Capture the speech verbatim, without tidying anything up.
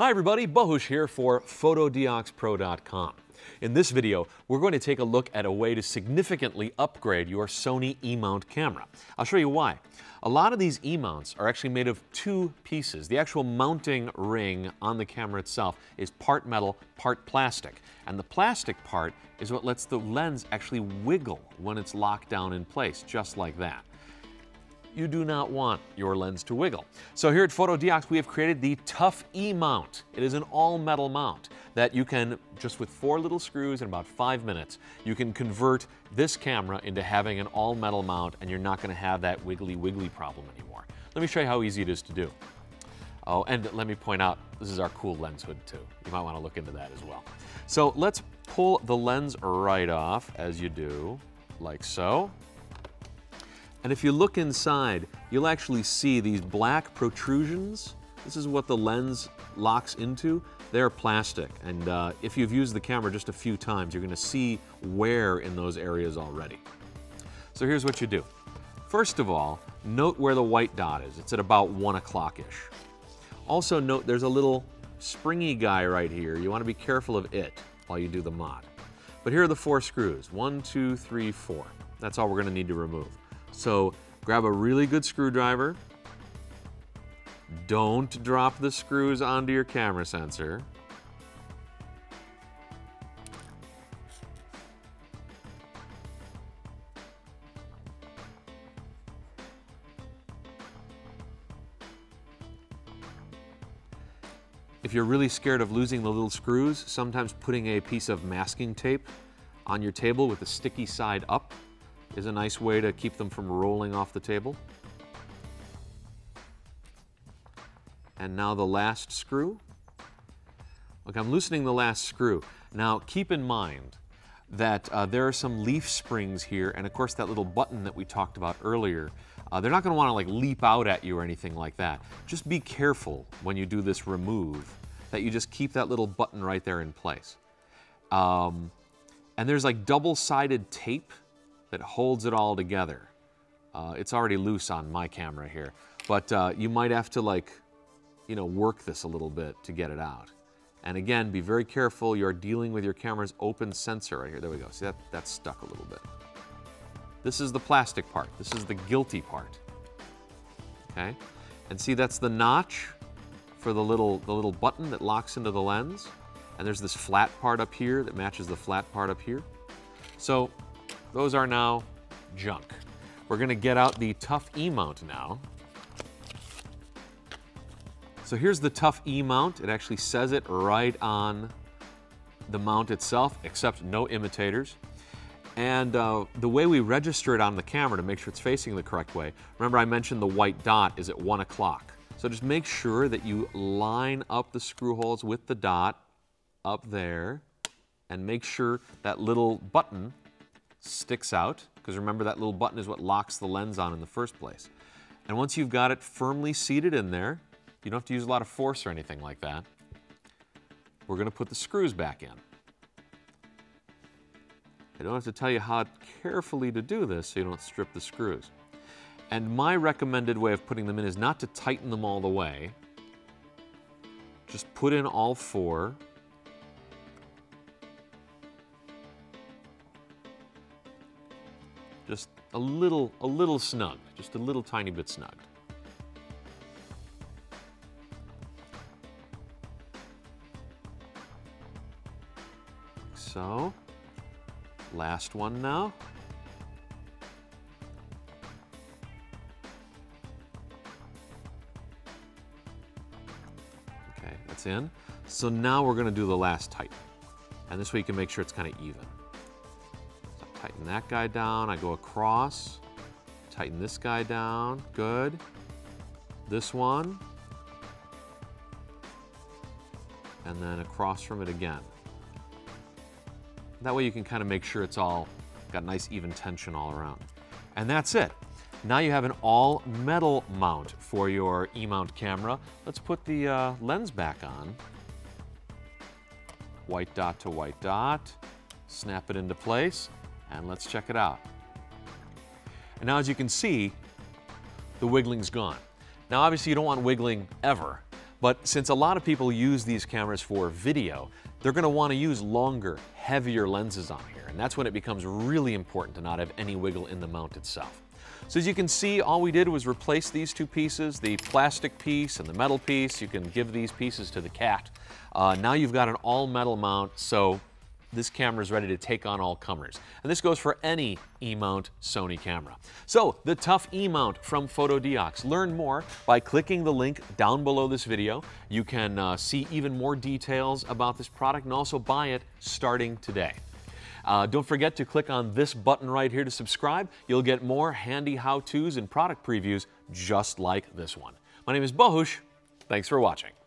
Hi everybody, Bohush here for Fotodiox Pro dot com. In this video, we're going to take a look at a way to significantly upgrade your Sony E-mount camera. I'll show you why. A lot of these E-mounts are actually made of two pieces. The actual mounting ring on the camera itself is part metal, part plastic. And the plastic part is what lets the lens actually wiggle when it's locked down in place, just like that. You do not want your lens to wiggle. So here at Fotodiox, we have created the Tough E-mount. It is an all-metal mount that you can, just with four little screws in about five minutes, you can convert this camera into having an all-metal mount, and you're not going to have that wiggly wiggly problem anymore. Let me show you how easy it is to do. Oh, and let me point out, this is our cool lens hood too. You might want to look into that as well. So let's pull the lens right off, as you do, like so. And if you look inside, you'll actually see these black protrusions. This is what the lens locks into. They're plastic, and uh, if you've used the camera just a few times, you're going to see wear in those areas already. So here's what you do. First of all, note where the white dot is. It's at about one o'clock-ish. Also note there's a little springy guy right here. You want to be careful of it while you do the mod. But here are the four screws. One, two, three, four. That's all we're going to need to remove. So grab a really good screwdriver. Don't drop the screws onto your camera sensor. If you're really scared of losing the little screws, sometimes putting a piece of masking tape on your table with the sticky side up is a nice way to keep them from rolling off the table. And now the last screw. Look, I'm loosening the last screw. Now keep in mind that uh, there are some leaf springs here, and of course that little button that we talked about earlier, uh, they're not going to want to like leap out at you or anything like that. Just be careful when you do this remove that you just keep that little button right there in place. Um, and there's like double-sided tape that holds it all together. Uh, it's already loose on my camera here, but uh, you might have to like, you know, work this a little bit to get it out. And again, be very careful. You're dealing with your camera's open sensor right here. There we go. See, that, that's stuck a little bit. This is the plastic part. This is the guilty part, okay? And see, that's the notch for the little, the little button that locks into the lens. And there's this flat part up here that matches the flat part up here. So, those are now junk. We're going to get out the Tough E-mount now. So here's the Tough E-mount. It actually says it right on the mount itself, except no imitators. And uh, the way we register it on the camera to make sure it's facing the correct way, remember I mentioned the white dot is at one o'clock. So just make sure that you line up the screw holes with the dot up there, and make sure that little button sticks out, because remember that little button is what locks the lens on in the first place. And once you've got it firmly seated in there, you don't have to use a lot of force or anything like that. We're going to put the screws back in. I don't have to tell you how carefully to do this so you don't strip the screws. And my recommended way of putting them in is not to tighten them all the way. Just put in all four. Just a little, a little snug, just a little tiny bit snug. Like so, last one now. Okay, that's in. So now we're gonna do the last tighten. And this way you can make sure it's kind of even. Tighten that guy down, I go across, tighten this guy down, good. This one, and then across from it again. That way you can kind of make sure it's all got nice even tension all around. And that's it. Now you have an all metal mount for your E-mount camera. Let's put the uh, lens back on. White dot to white dot, snap it into place. And let's check it out. And now as you can see, the wiggling's gone. Now obviously you don't want wiggling ever, But since a lot of people use these cameras for video, they're going to want to use longer, heavier lenses on here, and that's when it becomes really important to not have any wiggle in the mount itself. So as you can see, all we did was replace these two pieces, the plastic piece and the metal piece. You can give these pieces to the cat. Uh, now you've got an all-metal mount, so this camera is ready to take on all comers. And this goes for any E-mount Sony camera. So, the Tough E-mount from Fotodiox. Learn more by clicking the link down below this video. You can uh, see even more details about this product and also buy it starting today. Uh, don't forget to click on this button right here to subscribe. You'll get more handy how-tos and product previews just like this one. My name is Bohush. Thanks for watching.